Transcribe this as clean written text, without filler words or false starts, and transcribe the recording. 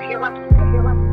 If you're lucky.